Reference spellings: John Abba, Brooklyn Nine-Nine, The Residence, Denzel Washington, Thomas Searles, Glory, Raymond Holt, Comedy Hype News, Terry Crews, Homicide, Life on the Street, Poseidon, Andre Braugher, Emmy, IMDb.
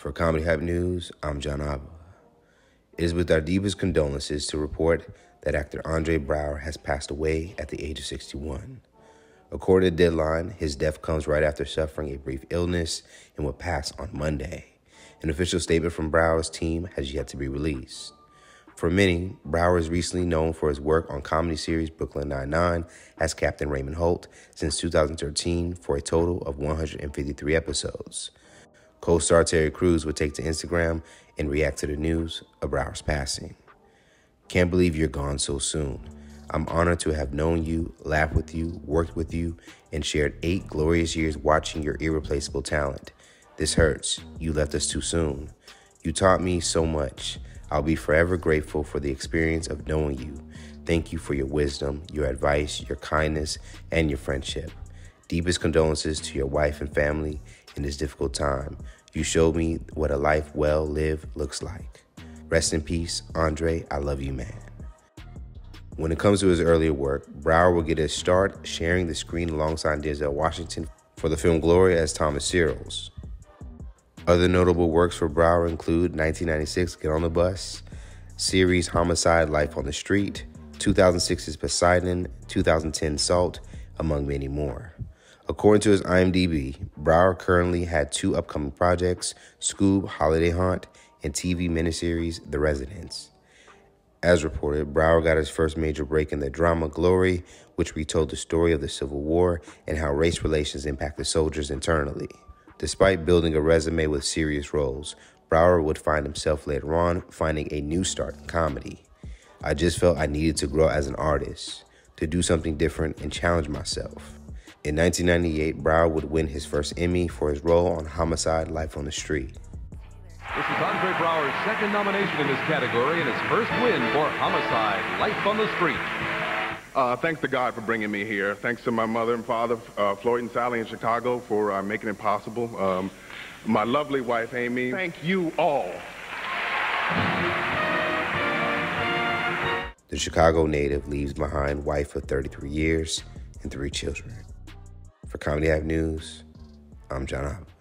For Comedy Hype News, I'm John Abba. It is with our deepest condolences to report that actor Andre Braugher has passed away at the age of 61. According to Deadline, his death comes right after suffering a brief illness and will pass on Monday. An official statement from Braugher's team has yet to be released. For many, Braugher is recently known for his work on comedy series Brooklyn Nine-Nine as Captain Raymond Holt since 2013 for a total of 153 episodes. Co-star Terry Crews would take to Instagram and react to the news of Braugher's passing. Can't believe you're gone so soon. I'm honored to have known you, laughed with you, worked with you, and shared 8 glorious years watching your irreplaceable talent. This hurts. You left us too soon. You taught me so much. I'll be forever grateful for the experience of knowing you. Thank you for your wisdom, your advice, your kindness, and your friendship. Deepest condolences to your wife and family in this difficult time. You showed me what a life well lived looks like. Rest in peace, Andre. I love you, man. When it comes to his earlier work, Braugher will get his start sharing the screen alongside Denzel Washington for the film Glory as Thomas Searles. Other notable works for Braugher include 1996 Get on the Bus, series Homicide, Life on the Street, 2006's Poseidon, 2010 Salt, among many more. According to his IMDb, Braugher currently had 2 upcoming projects, Scoob, Holiday Haunt, and TV miniseries The Residence. As reported, Braugher got his first major break in the drama Glory, which retold the story of the Civil War and how race relations impacted soldiers internally. Despite building a resume with serious roles, Braugher would find himself later on finding a new start in comedy. I just felt I needed to grow as an artist, to do something different and challenge myself. In 1998, Braugher would win his first Emmy for his role on Homicide: Life on the Street. This is Andre Braugher's second nomination in this category and his first win for Homicide: Life on the Street. Thanks to God for bringing me here. Thanks to my mother and father, Floyd and Sally in Chicago, for making it possible. My lovely wife, Amy. Thank you all. The Chicago native leaves behind wife of 33 years and 3 children. For Comedy Hype News, I'm John Abba.